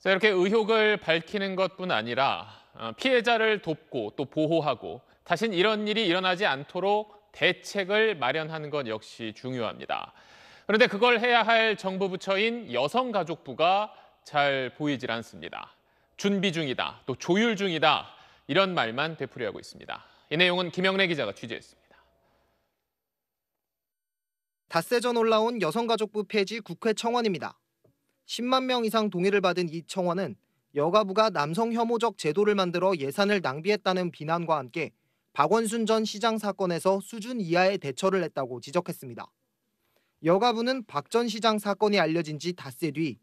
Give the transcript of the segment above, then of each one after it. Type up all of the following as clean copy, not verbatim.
자, 이렇게 의혹을 밝히는 것뿐 아니라 피해자를 돕고 또 보호하고 다신 이런 일이 일어나지 않도록 대책을 마련하는 것 역시 중요합니다. 그런데 그걸 해야 할 정부 부처인 여성가족부가 잘 보이질 않습니다. 준비 중이다, 또 조율 중이다, 이런 말만 되풀이하고 있습니다. 이 내용은 김형래 기자가 취재했습니다. 닷새 전 올라온 여성가족부 폐지 국회 청원입니다. 10만 명 이상 동의를 받은 이 청원은 여가부가 남성혐오적 제도를 만들어 예산을 낭비했다는 비난과 함께 박원순 전 시장 사건에서 수준 이하의 대처를 했다고 지적했습니다. 여가부는 박 전 시장 사건이 알려진 지 닷새 뒤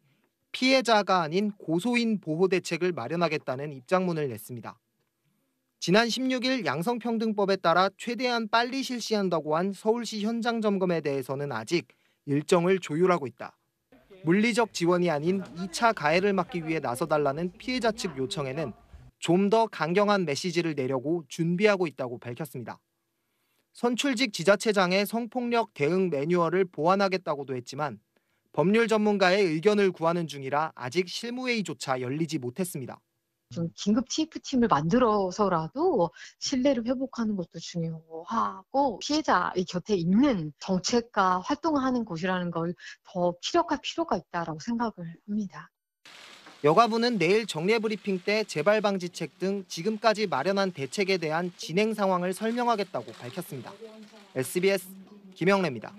피해자가 아닌 고소인 보호 대책을 마련하겠다는 입장문을 냈습니다. 지난 16일 양성평등법에 따라 최대한 빨리 실시한다고 한 서울시 현장 점검에 대해서는 아직 일정을 조율하고 있다. 물리적 지원이 아닌 2차 가해를 막기 위해 나서달라는 피해자 측 요청에는 좀 더 강경한 메시지를 내려고 준비하고 있다고 밝혔습니다. 선출직 지자체장의 성폭력 대응 매뉴얼을 보완하겠다고도 했지만 법률 전문가의 의견을 구하는 중이라 아직 실무회의조차 열리지 못했습니다. 좀 긴급 TF팀을 만들어서라도 신뢰를 회복하는 것도 중요하고 피해자의 곁에 있는 정책과 활동하는 곳이라는 걸 더 피력할 필요가 있다고 생각을 합니다. 여가부는 내일 정례 브리핑 때 재발 방지책 등 지금까지 마련한 대책에 대한 진행 상황을 설명하겠다고 밝혔습니다. SBS 김형래입니다.